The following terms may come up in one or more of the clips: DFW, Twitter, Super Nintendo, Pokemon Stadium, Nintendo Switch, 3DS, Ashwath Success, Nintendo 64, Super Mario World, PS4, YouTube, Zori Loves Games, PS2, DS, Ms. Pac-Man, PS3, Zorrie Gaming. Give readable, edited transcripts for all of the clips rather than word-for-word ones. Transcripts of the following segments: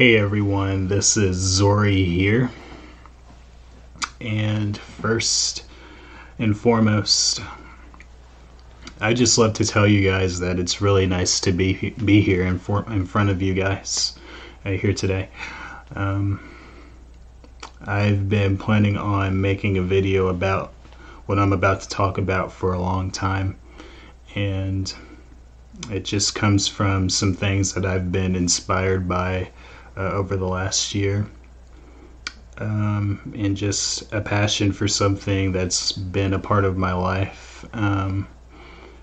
Hey everyone, this is Zorrie here, and first and foremost, I just love to tell you guys that it's really nice to be here in front of you guys here today. I've been planning on making a video about what I'm about to talk about for a long time, and it just comes from some things that I've been inspired by over the last year, and just a passion for something that's been a part of my life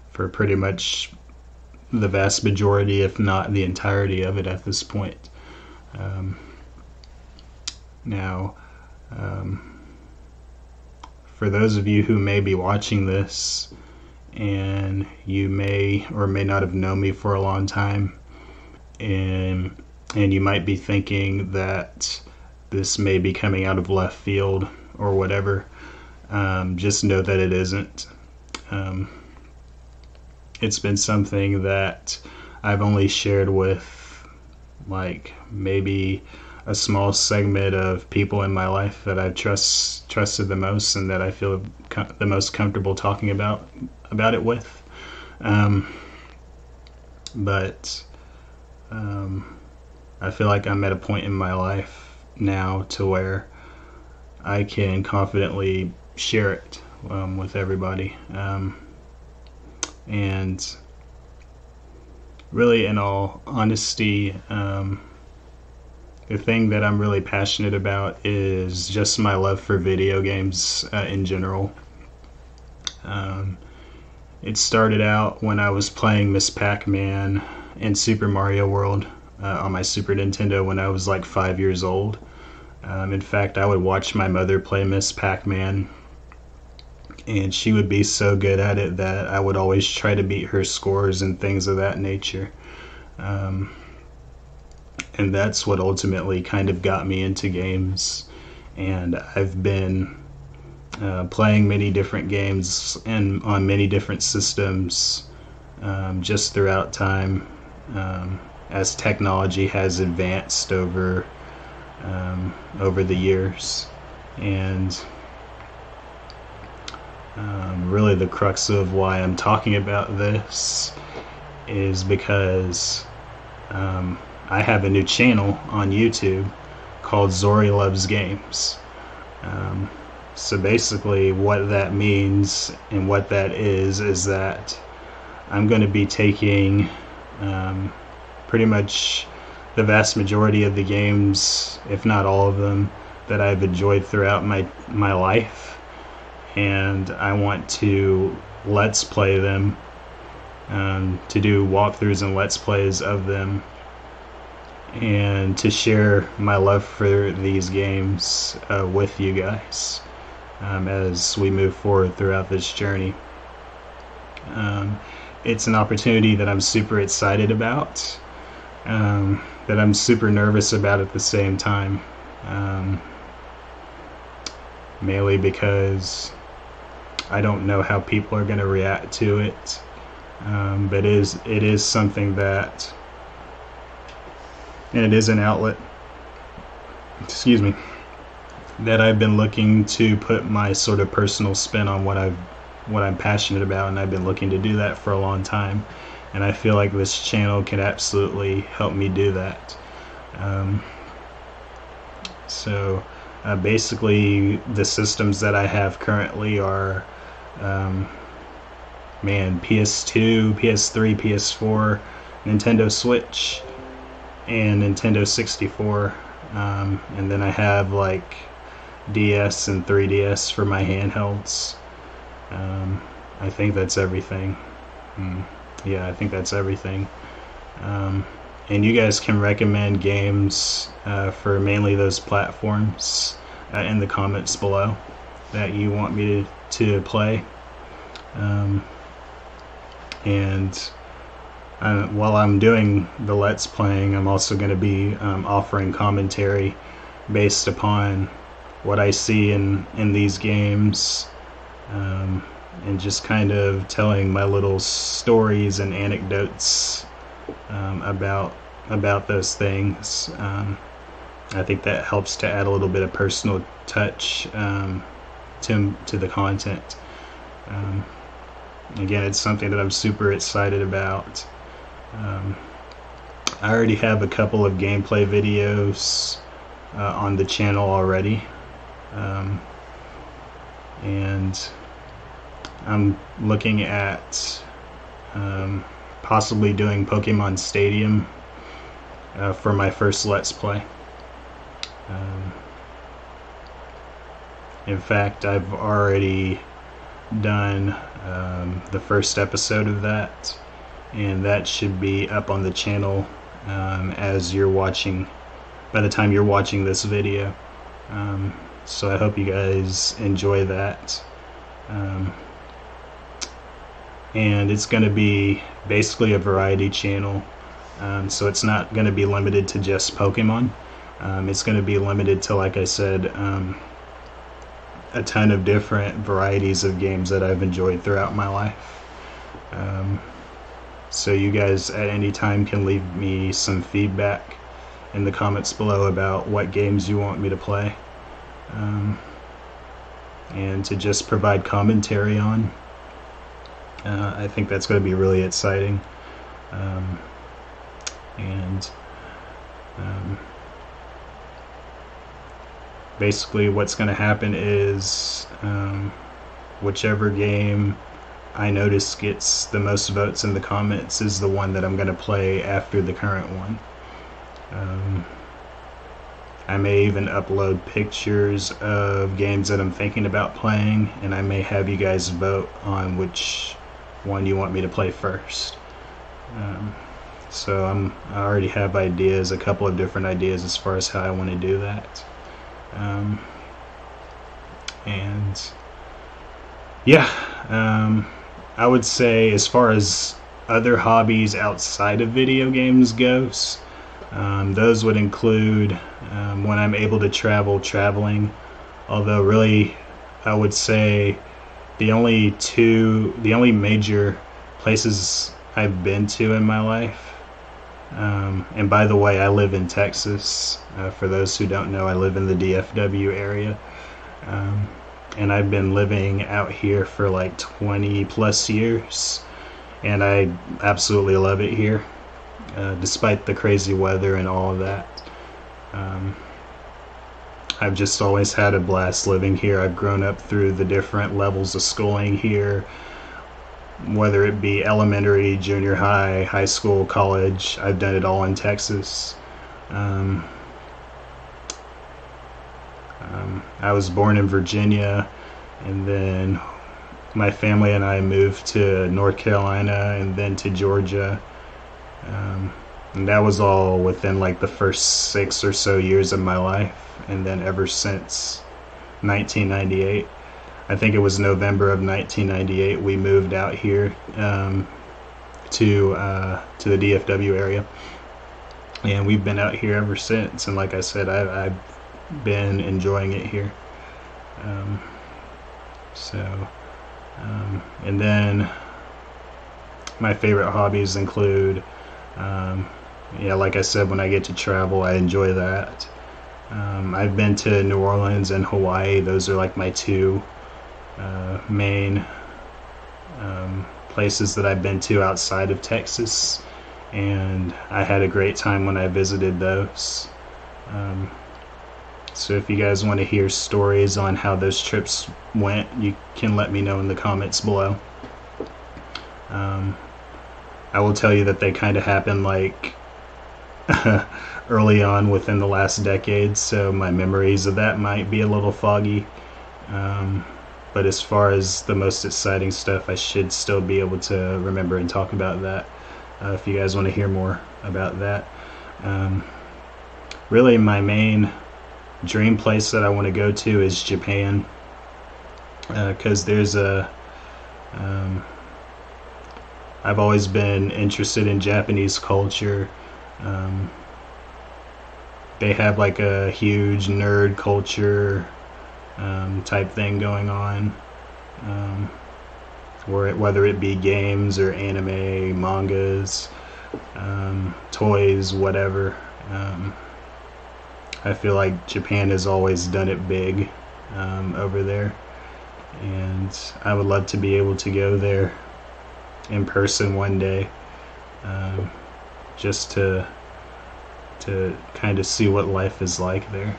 for pretty much the vast majority, if not the entirety of it at this point. For those of you who may be watching this and you may or may not have known me for a long time, and you might be thinking that this may be coming out of left field or whatever, just know that it isn't. It's been something that I've only shared with like maybe a small segment of people in my life that I trusted the most and that I feel the most comfortable talking about it with. I feel like I'm at a point in my life now to where I can confidently share it with everybody. And really, in all honesty, the thing that I'm really passionate about is just my love for video games in general. It started out when I was playing Ms. Pac-Man and Super Mario World on my Super Nintendo when I was like 5 years old. In fact, I would watch my mother play Ms. Pac-Man, and she would be so good at it that I would always try to beat her scores and things of that nature. And that's what ultimately kind of got me into games, and I've been playing many different games and on many different systems just throughout time, as technology has advanced over the years. And really the crux of why I'm talking about this is because I have a new channel on YouTube called Zori Loves Games. So basically what that means and what that is that I'm going to be taking pretty much the vast majority of the games, if not all of them, that I've enjoyed throughout my life, and I want to let's play them, to do walkthroughs and let's plays of them, and to share my love for these games with you guys as we move forward throughout this journey. It's an opportunity that I'm super excited about, that I'm super nervous about at the same time, mainly because I don't know how people are going to react to it, but it is something that, and it is an outlet, excuse me, that I've been looking to put my sort of personal spin on what I'm passionate about, and I've been looking to do that for a long time, and I feel like this channel can absolutely help me do that. Basically the systems that I have currently are PS2, PS3, PS4, Nintendo Switch, and Nintendo 64, and then I have like DS and 3DS for my handhelds. I think that's everything. Yeah, I think that's everything. And you guys can recommend games for mainly those platforms in the comments below that you want me to play. While I'm doing the let's playing, I'm also going to be offering commentary based upon what I see in these games, and just kind of telling my little stories and anecdotes about about those things. I think that helps to add a little bit of personal touch to the content. Again, it's something that I'm super excited about. I already have a couple of gameplay videos on the channel already, and I'm looking at possibly doing Pokemon Stadium for my first Let's Play. In fact, I've already done the first episode of that, and that should be up on the channel as you're watching, by the time you're watching this video. So I hope you guys enjoy that. And it's going to be basically a variety channel, so it's not going to be limited to just Pokemon. It's going to be limited to, like I said, a ton of different varieties of games that I've enjoyed throughout my life. So you guys at any time can leave me some feedback in the comments below about what games you want me to play, and to just provide commentary on. I think that's going to be really exciting. Basically what's going to happen is whichever game I notice gets the most votes in the comments is the one that I'm going to play after the current one. I may even upload pictures of games that I'm thinking about playing, and I may have you guys vote on which one you want me to play first. So I already have ideas, a couple of different ideas as far as how I want to do that. And yeah, I would say as far as other hobbies outside of video games goes, those would include when I'm able to traveling, although really I would say the only major places I've been to in my life. And by the way, I live in Texas. For those who don't know, I live in the DFW area. And I've been living out here for like 20 plus years. And I absolutely love it here, despite the crazy weather and all of that. I've just always had a blast living here. I've grown up through the different levels of schooling here, whether it be elementary, junior high, high school, college. I've done it all in Texas. I was born in Virginia, and then my family and I moved to North Carolina and then to Georgia. And that was all within like the first 6 or so years of my life. And then ever since 1998, I think it was November of 1998, we moved out here to the DFW area, and we've been out here ever since. And like I said, I've been enjoying it here. And then my favorite hobbies include, yeah, like I said, when I get to travel, I enjoy that. I've been to New Orleans and Hawaii. Those are like my two main places that I've been to outside of Texas, and I had a great time when I visited those. So if you guys want to hear stories on how those trips went, you can let me know in the comments below. I will tell you that they kind of happened like early on within the last decade, so my memories of that might be a little foggy. But as far as the most exciting stuff, I should still be able to remember and talk about that if you guys want to hear more about that. Really, my main dream place that I want to go to is Japan, because there's a... I've always been interested in Japanese culture. They have like a huge nerd culture type thing going on, whether it be games or anime, mangas, toys, whatever. I feel like Japan has always done it big over there, and I would love to be able to go there in person one day, just to kind of see what life is like there.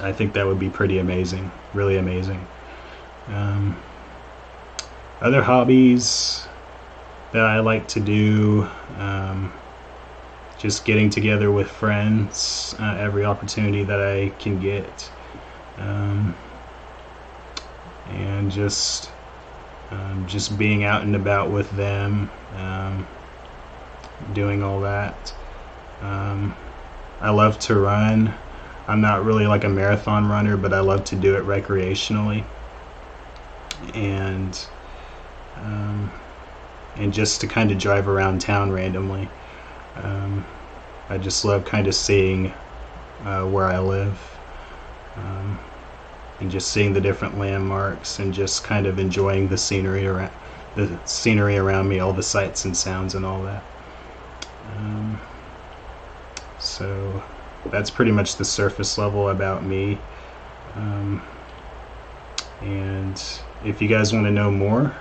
I think that would be pretty amazing, really amazing. Other hobbies that I like to do, just getting together with friends every opportunity that I can get, and just being out and about with them, doing all that. I love to run. I'm not really like a marathon runner, but I love to do it recreationally, and just to kind of drive around town randomly. I just love kind of seeing where I live, and just seeing the different landmarks, and just kind of enjoying the scenery around me, all the sights and sounds and all that. So that's pretty much the surface level about me. And if you guys want to know more,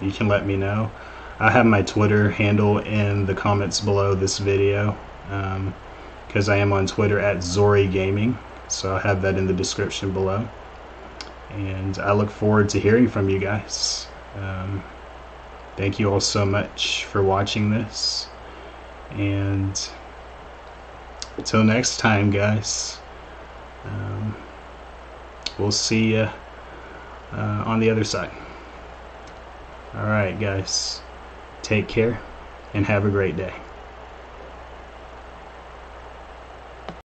you can let me know. I have my Twitter handle in the comments below this video, because I am on Twitter at Zorrie Gaming, so I'll have that in the description below. And I look forward to hearing from you guys. Thank you all so much for watching this, and until next time, guys, we'll see you on the other side. Alright, guys, take care and have a great day.